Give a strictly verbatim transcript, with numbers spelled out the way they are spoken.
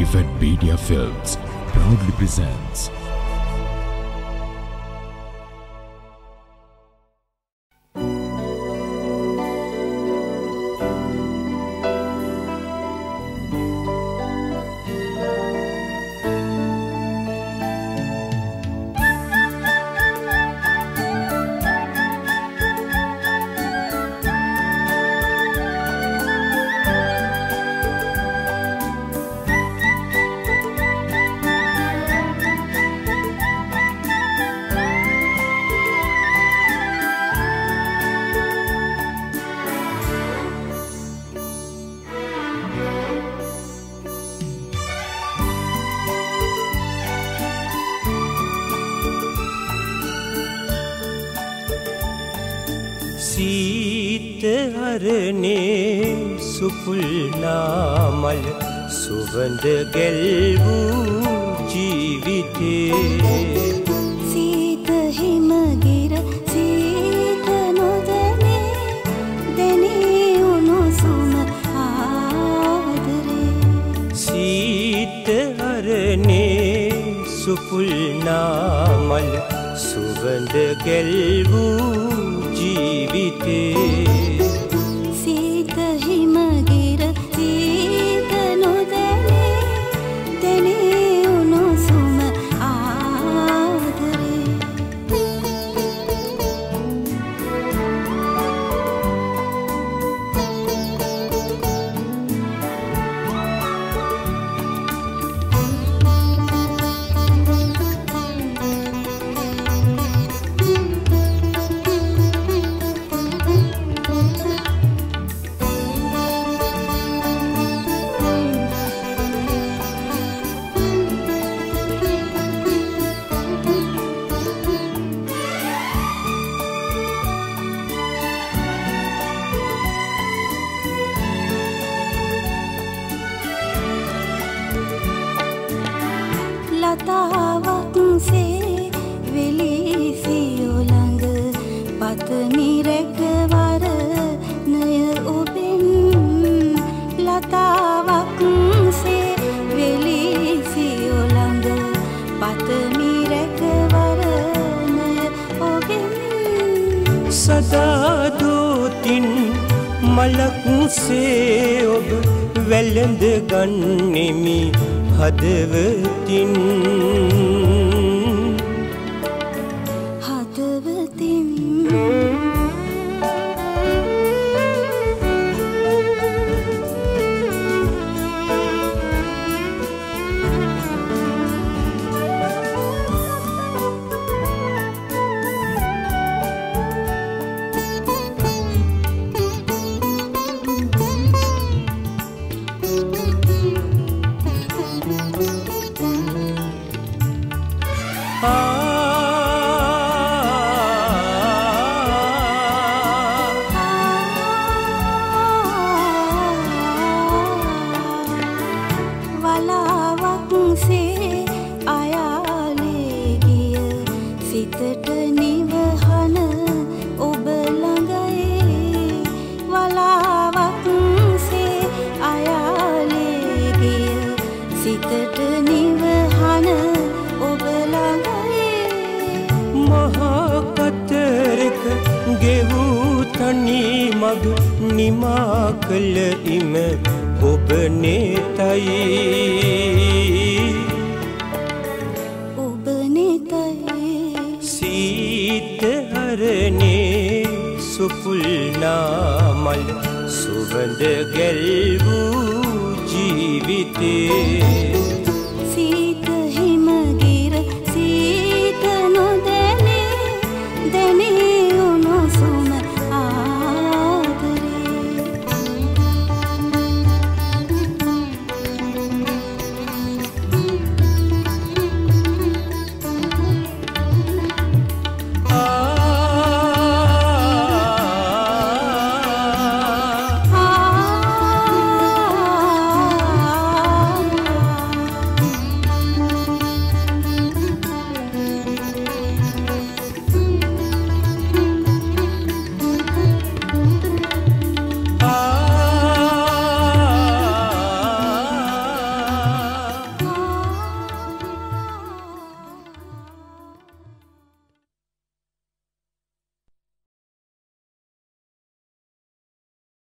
Event Media Films proudly presents सीत हरने सुफुलनामल सुगंध गेलू जीविते सीत हिमगिर सीत नोदने दने उनु सुम आवदरे सीत हरने सुफुलनामल सुगंध गेलू जीविते सीत हिमगिर सीत नोदने दने उनु सुम आवदरे तावतुं से वेली सियो लंग पत्नी रखवार नय उबिन लतावकुं से वेली सियो लंग पत्नी रखवार नय उबिन सदा दो तीन मलकुं से ओब वेलंद गन्नेमी हदवतिन हदवतिन मग निमा कल इम उबने तई उबने तई सीत हरने सुफुलनामल सुगंध गेलू जीविते।